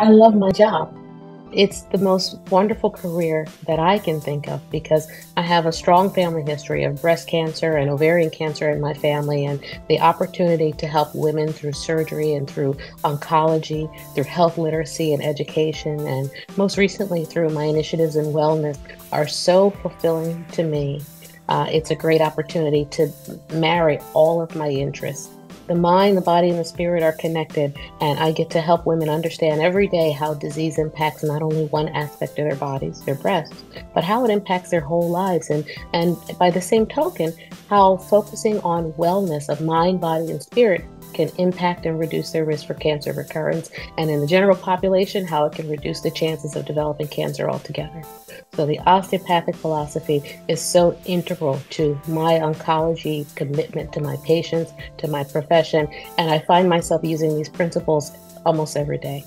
I love my job. It's the most wonderful career that I can think of because I have a strong family history of breast cancer and ovarian cancer in my family, and the opportunity to help women through surgery and through oncology, through health literacy and education, and most recently through my initiatives in wellness are so fulfilling to me. It's a great opportunity to marry all of my interests. The mind, the body, and the spirit are connected, and I get to help women understand every day how disease impacts not only one aspect of their bodies, their breasts, but how it impacts their whole lives, and by the same token, how focusing on wellness of mind, body, and spirit can impact and reduce their risk for cancer recurrence, and in the general population, how it can reduce the chances of developing cancer altogether. So the osteopathic philosophy is so integral to my oncology commitment to my patients, to my profession, and I find myself using these principles almost every day.